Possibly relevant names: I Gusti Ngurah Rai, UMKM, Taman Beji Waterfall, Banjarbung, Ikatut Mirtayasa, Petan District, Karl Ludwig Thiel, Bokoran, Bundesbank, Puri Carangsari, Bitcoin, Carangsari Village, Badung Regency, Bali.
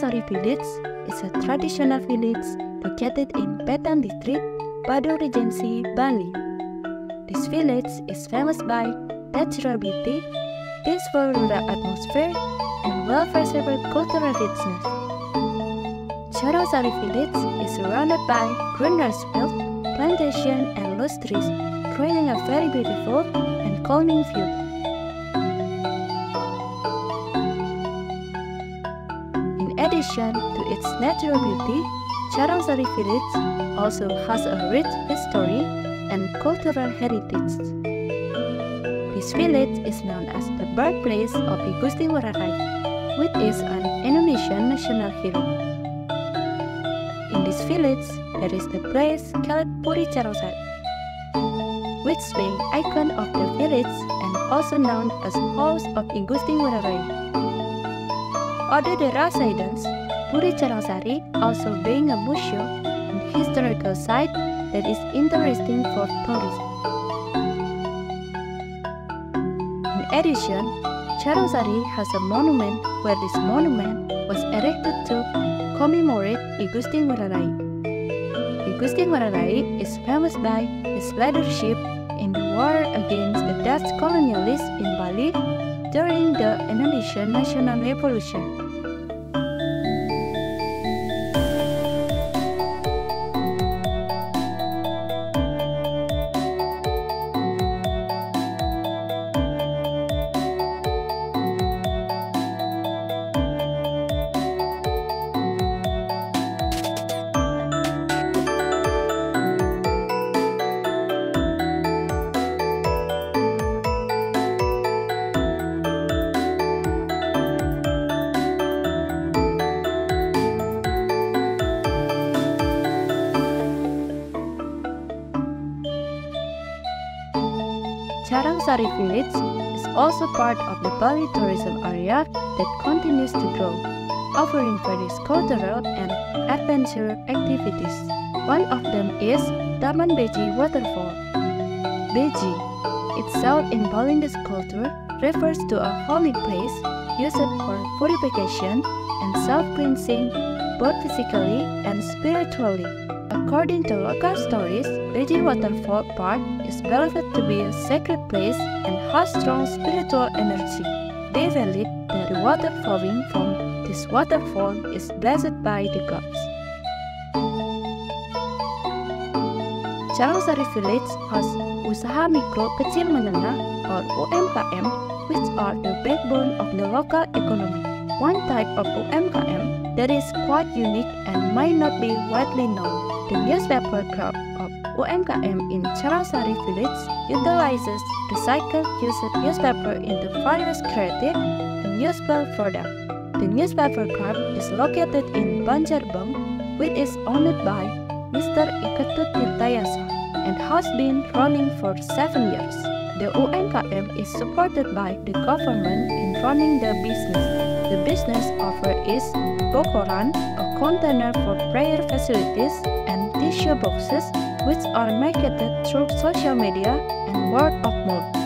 Carangsari Village is a traditional village located in Petan District, Badung Regency, Bali. This village is famous by natural beauty, peaceful rural atmosphere, and well-preserved cultural richness. Carangsari Village is surrounded by greenery field, plantation, and lush trees, creating a very beautiful and calming view. In addition to its natural beauty, Carangsari Village also has a rich history and cultural heritage. This village is known as the birthplace of I Gusti Ngurah Rai, which is an Indonesian national hero. In this village, there is the place called Puri Carangsari, which being icon of the village and also known as House of I Gusti Ngurah Rai. Although there are residents, Puri Carangsari also being a museum and historical site that is interesting for tourism. In addition, Carangsari has a monument where this monument was erected to commemorate I Gusti Ngurah Rai. I Gusti Ngurah Rai is famous by his leadership in the war against the Dutch colonialists in Bali during the Indonesian National Revolution. Carangsari Village is also part of the Bali tourism area that continues to grow, offering various cultural and adventure activities. One of them is Taman Beji Waterfall. Beji, itself in Balinese culture, refers to a holy place used for purification and self-cleansing, both physically and spiritually. According to local stories, Beji Waterfall Park is believed to be a sacred place and has strong spiritual energy. They believe that the water flowing from this waterfall is blessed by the gods. Carangsari Village has Usaha Mikro Kecil Menengah or UMKM, which are the backbone of the local economy. One type of UMKM that is quite unique and might not be widely known. The newspaper club of UMKM in Carangsari Village utilizes recycled used newspaper into various creative and useful products. The newspaper club is located in Banjarbung, which is owned by Mr. Ikatut Mirtayasa and has been running for 7 years. The UMKM is supported by the government in running the business. The business offer is Bokoran, a container for prayer facilities, and tissue boxes, which are marketed through social media and word of mouth.